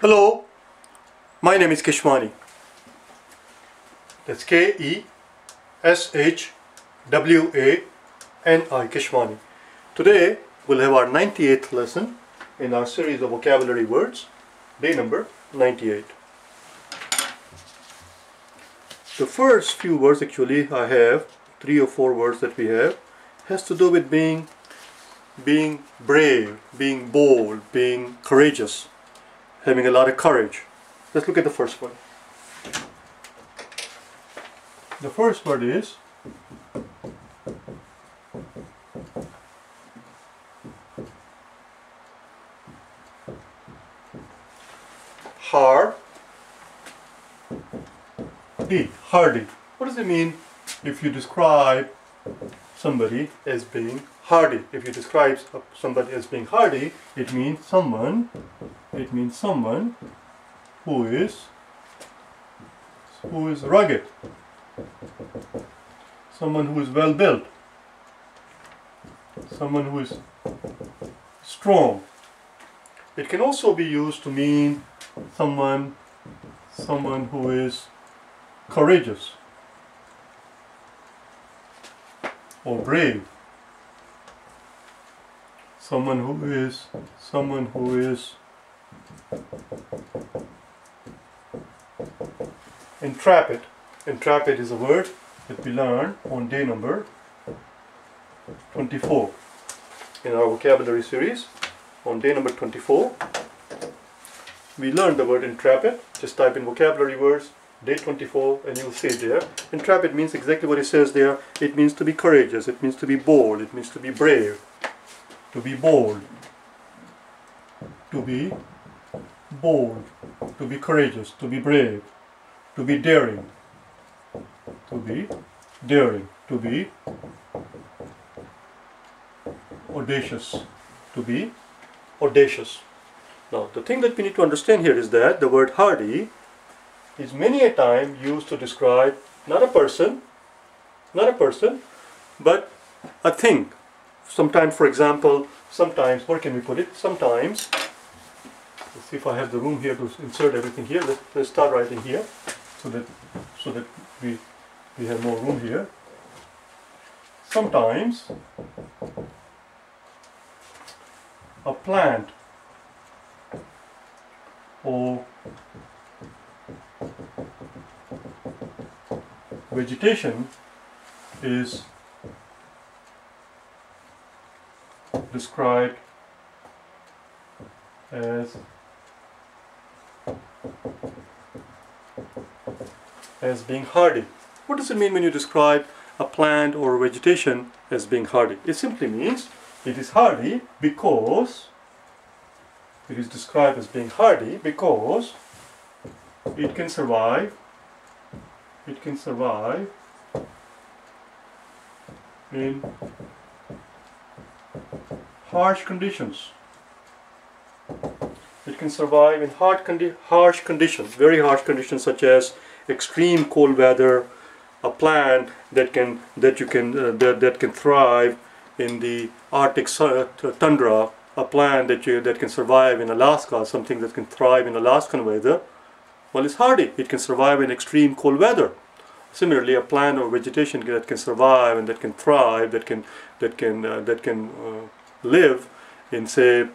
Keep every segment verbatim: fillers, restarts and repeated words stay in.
Hello, my name is Keshwani. That's K E S H W A N I, Keshwani. Today we'll have our ninety-eighth lesson in our series of vocabulary words, day number ninety-eight. The first few words, actually I have three or four words that we have, has to do with being, being brave, being bold, being courageous. Having a lot of courage. Let's look at the first one. The first word is hard. D. Hardy. What does it mean if you describe somebody as being hardy? If you describe somebody as being hardy, it means someone It means someone who is who is rugged, someone who is well built, someone who is strong. It can also be used to mean someone someone who is courageous or brave, someone who is someone who is Intrepid. Intrepid is a word that we learned on day number twenty-four in our vocabulary series. On day number twenty-four, we learned the word intrepid. Just type in vocabulary words, day twenty-four, and you'll see it there. Intrepid means exactly what it says there. It means to be courageous. It means to be bold. It means to be brave. To be bold. To be bold, to be courageous, to be brave, to be daring, to be daring, to be audacious, to be audacious. Now, the thing that we need to understand here is that the word hardy is many a time used to describe not a person, not a person, but a thing. Sometimes, for example, sometimes, where can we put it? Sometimes. See if I have the room here to insert everything here. Let's, let's start writing here, so that so that we we have more room here. Sometimes a plant or vegetation is described as as being hardy. What does it mean when you describe a plant or vegetation as being hardy? It simply means it is hardy because it is described as being hardy because it can survive, it can survive in harsh conditions. It can survive in hard condi harsh conditions, very harsh conditions such as extreme cold weather. A plant that can that you can uh, that, that can thrive in the Arctic tundra, a plant that you that can survive in Alaska, something that can thrive in Alaskan weather, well, it's hardy. It can survive in extreme cold weather. Similarly, a plant or vegetation that can survive and that can thrive, that can that can uh, that can uh, live in, say,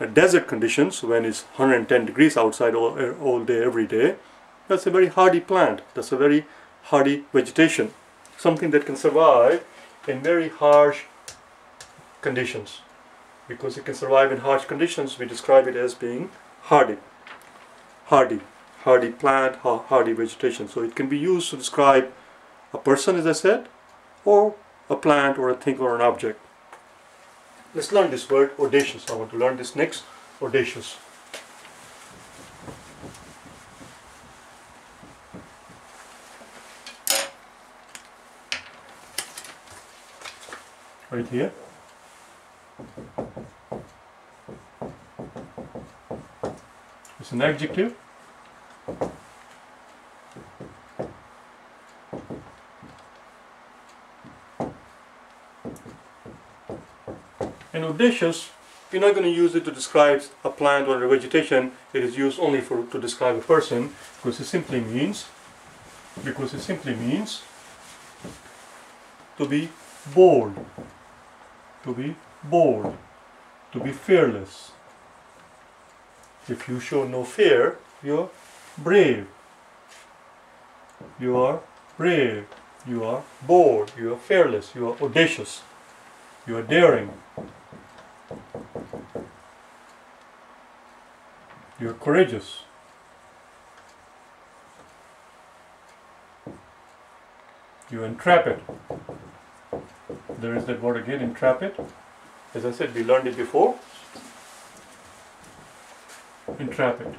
uh, desert conditions when it's one hundred ten degrees outside all, uh, all day every day. That's a very hardy plant. That's a very hardy vegetation. Something that can survive in very harsh conditions. Because it can survive in harsh conditions, we describe it as being hardy. Hardy. Hardy plant, hardy vegetation. So it can be used to describe a person, as I said, or a plant or a thing or an object. Let's learn this word, audacious. I want to learn this next, audacious. Right here. It's an adjective. And audacious We're not going to use it to describe a plant or a vegetation. It is used only for to describe a person, because it simply means because it simply means to be bold, to be bold, to be fearless. If you show no fear, you're brave. You are brave. You are bold. You are fearless. You are audacious. You are daring. You are courageous. You entrap it. There is that word again, entrap it. As I said, we learned it before. Entrap it.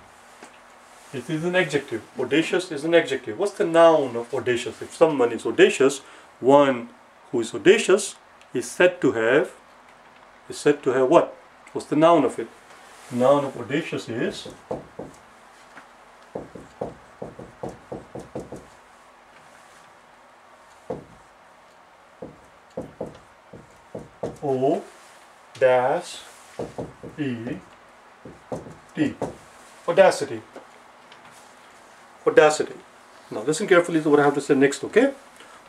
It is an adjective. Audacious is an adjective. What's the noun of audacious? If someone is audacious, one who is audacious is said to have, is said to have what? What's the noun of it? The noun of audacious is O dash E T. Audacity. Audacity. Now listen carefully to what I have to say next, okay?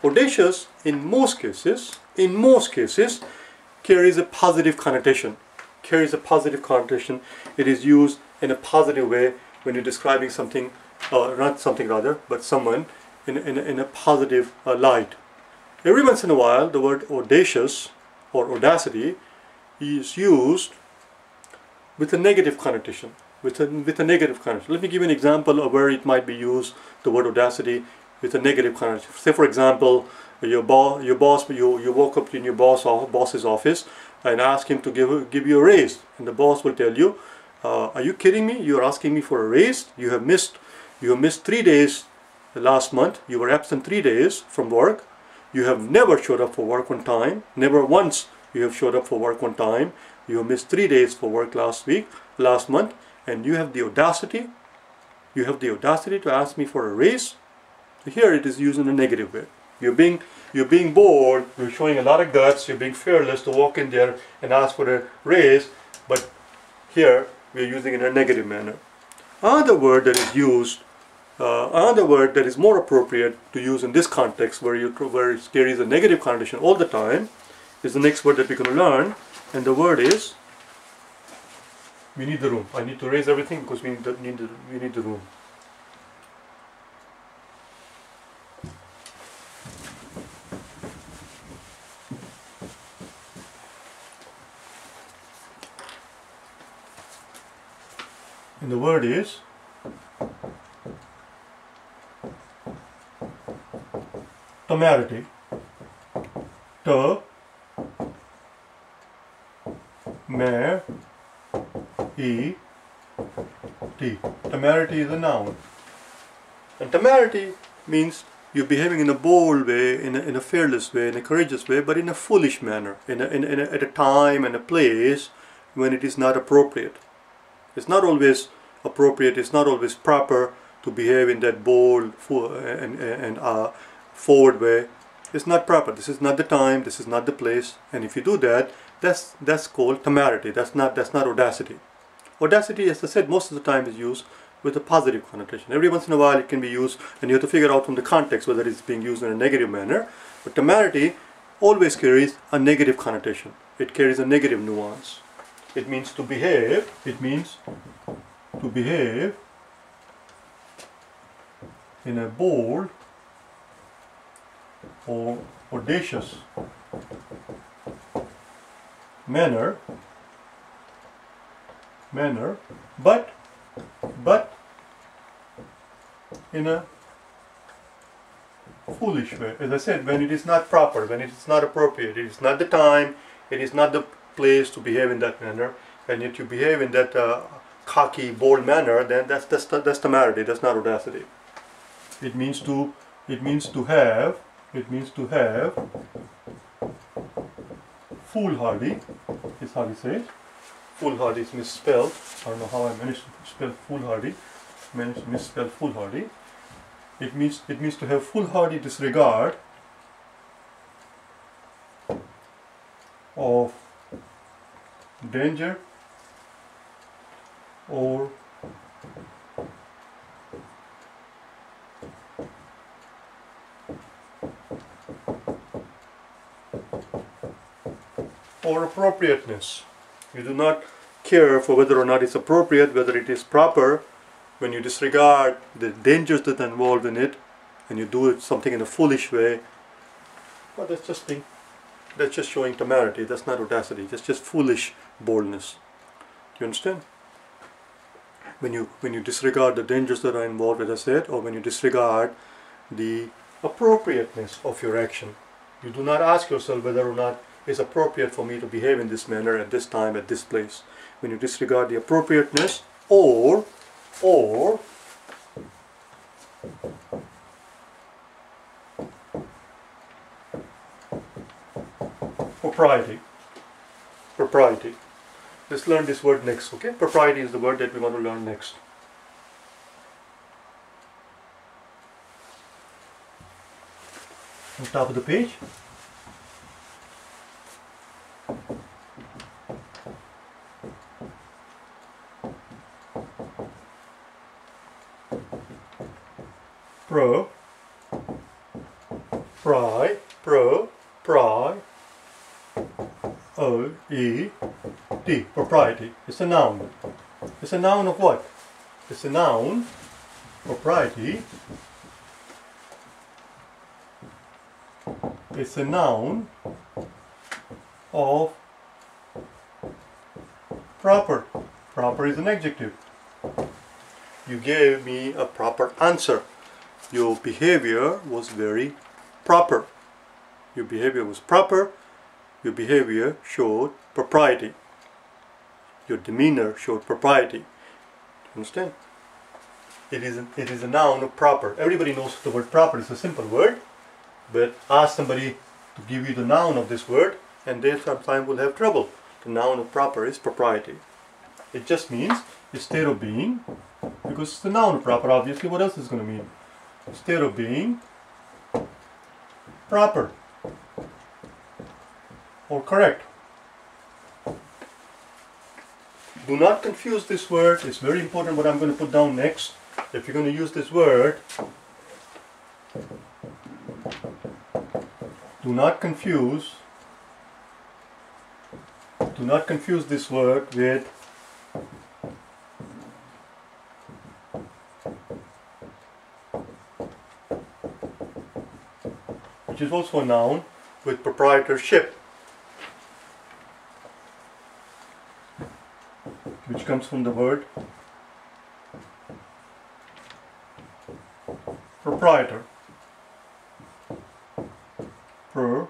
Audacious, in most cases, in most cases, carries a positive connotation. Carries a positive connotation. It is used in a positive way when you're describing something, uh, not something rather, but someone in, in, in a positive uh, light. Every once in a while, the word audacious or audacity is used with a negative connotation. With a, with a negative connotation. Let me give you an example of where it might be used, the word audacity, with a negative connotation. Say for example, your, bo your boss, you, you walk up in your boss or boss's office and ask him to give, give you a raise. And the boss will tell you, uh, are you kidding me? You're asking me for a raise? You have missed, you have missed three days last month. You were absent three days from work. You have never showed up for work on time. Never once you have showed up for work on time. You have missed three days for work last week, last month. And you have the audacity, you have the audacity to ask me for a raise. Here it is used in a negative way. You're being, you're being bold, you're showing a lot of guts, you're being fearless to walk in there and ask for a raise, but here we're using it in a negative manner. Another word that is used, uh, another word that is more appropriate to use in this context where, you, where it carries a negative connotation all the time is the next word that we're going to learn, and the word is, we need the room. I need to raise everything because we need the, need the, we need the room. And the word is temerity. T-mer. E, T. Temerity is a noun. And temerity means you're behaving in a bold way, in a, in a fearless way, in a courageous way, but in a foolish manner, in a, in, in a, at a time and a place when it is not appropriate. It's not always appropriate, it's not always proper to behave in that bold and, and uh, forward way. It's not proper. This is not the time, this is not the place. And if you do that, that's, that's called temerity. That's not, that's not audacity. Audacity, as I said, most of the time is used with a positive connotation. Every once in a while it can be used, and you have to figure out from the context whether it's being used in a negative manner. But temerity always carries a negative connotation. It carries a negative nuance. It means to behave, it means to behave in a bold or audacious manner manner but but in a foolish way, as I said, when it is not proper, when it is not appropriate, it is not the time, it is not the place to behave in that manner, and yet you behave in that uh, cocky, bold manner, then that's, that's that's temerity, that's not audacity. It means to it means to have it means to have foolhardy is how we say it. Foolhardy is misspelled. I don't know how I managed to spell foolhardy. Managed to misspell foolhardy. It means it means to have foolhardy disregard of danger, or or appropriateness. You do not care for whether or not it's appropriate, whether it is proper, when you disregard the dangers that are involved in it, and you do something in a foolish way. But that's just being, that's just showing temerity. That's not audacity. That's just foolish boldness. Do you understand? When you when you disregard the dangers that are involved, as I said, or when you disregard the appropriateness of your action, you do not ask yourself whether or not it's appropriate for me to behave in this manner at this time at this place. When you disregard the appropriateness, or or propriety. Propriety. Let's learn this word next, okay? Propriety is the word that we want to learn next. On top of the page. Pro. Pri. Pro. Pri. O E T. Propriety. It's a noun. It's a noun of what? It's a noun. Propriety. It's a noun of proper. Proper is an adjective. You gave me a proper answer. Your behavior was very proper. Your behavior was proper. Your behavior showed propriety. Your demeanor showed propriety. Understand? It is, a, it is a noun of proper. Everybody knows the word proper is a simple word, but ask somebody to give you the noun of this word, and they sometimes will have trouble. The noun of proper is propriety. It just means a state of being, because it's the noun of proper, obviously. What else is going to mean? A state of being proper. Or correct. Do not confuse this word. It's very important what I'm going to put down next. If you're going to use this word, do not confuse do not confuse this word with which is also a noun, with proprietorship, which comes from the word proprietor. Pro,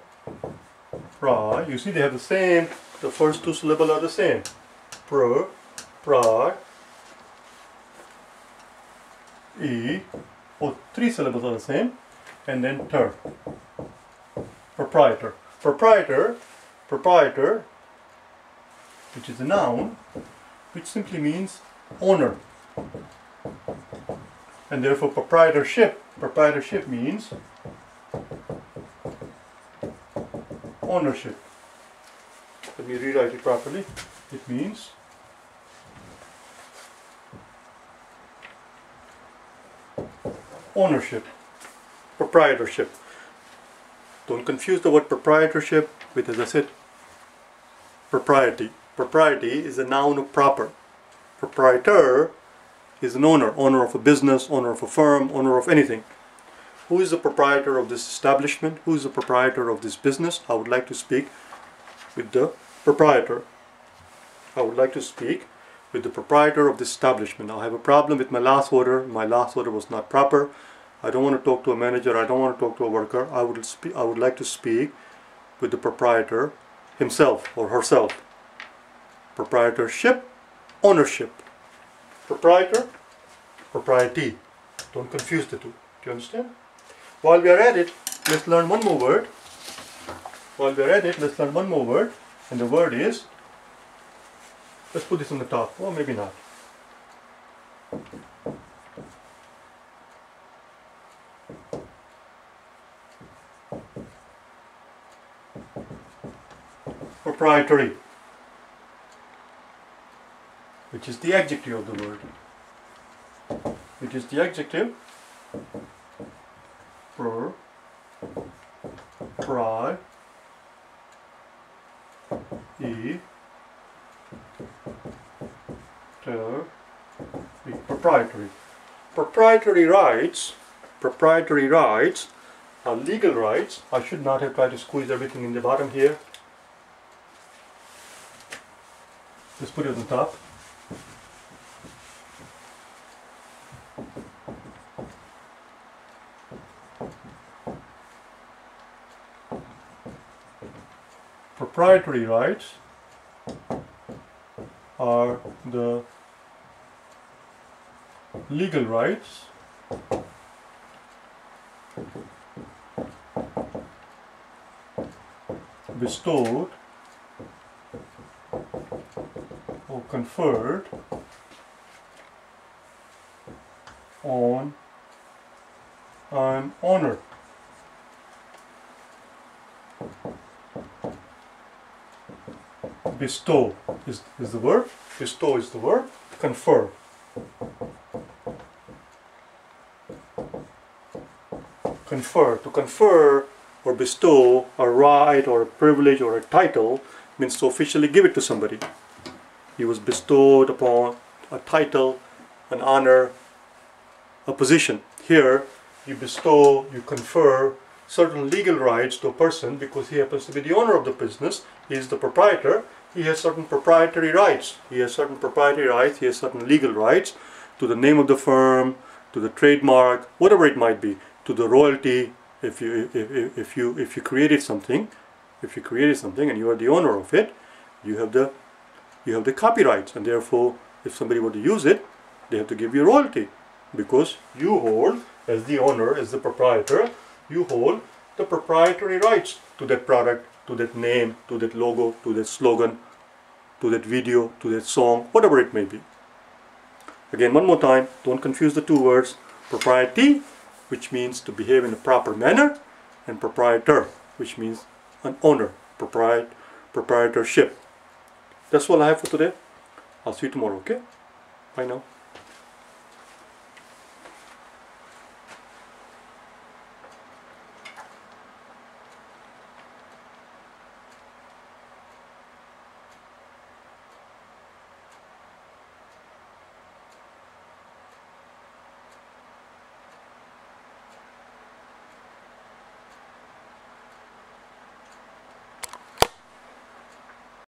pra. You see, they have the same. The first two syllables are the same. Pro, pra. E. Oh, three syllables are the same, and then ter. Proprietor. Proprietor. Proprietor. Which is a noun, which simply means owner, and therefore proprietorship proprietorship means ownership. Let me rewrite it properly. It means ownership. Proprietorship. Don't confuse the word proprietorship with, as I said, propriety. Propriety is a noun of proper. Proprietor is an owner, owner of a business, owner of a firm, owner of anything. Who is the proprietor of this establishment? Who is the proprietor of this business? I would like to speak with the proprietor. I would like to speak with the proprietor of this establishment. I have a problem with my last order. My last order was not proper. I don't want to talk to a manager. I don't want to talk to a worker. I would, spe- I would like to speak with the proprietor himself or herself. Proprietorship, ownership. Proprietor, propriety. Don't confuse the two. Do you understand? While we are at it, let's learn one more word. While we are at it, let's learn one more word. And the word is, let's put this on the top, or maybe not. Proprietary. which is the adjective of the word, which is the adjective per, pri, e, ter, e, proprietary. Proprietary rights, proprietary rights are legal rights. I should not have tried to squeeze everything in the bottom here. Just put it on the top. Proprietary rights are the legal rights bestowed or conferred on an owner. Bestow is, is the verb. Bestow is the verb. Confer. Confer. To confer or bestow a right or a privilege or a title means to officially give it to somebody. He was bestowed upon a title, an honor, a position. Here you bestow, you confer certain legal rights to a person because he happens to be the owner of the business. He is the proprietor. He has certain proprietary rights. He has certain proprietary rights. He has certain legal rights to the name of the firm, to the trademark, whatever it might be, to the royalty. If you if, if you if you created something, if you created something and you are the owner of it, you have the you have the copyrights, and therefore, if somebody were to use it, they have to give you royalty because you hold, as the owner, as the proprietor, you hold the proprietary rights to that product, to that name, to that logo, to that slogan, to that video, to that song, whatever it may be. Again, one more time, don't confuse the two words, propriety, which means to behave in a proper manner, and proprietor, which means an owner, propriet proprietorship. That's all I have for today. I'll see you tomorrow, okay? Bye now.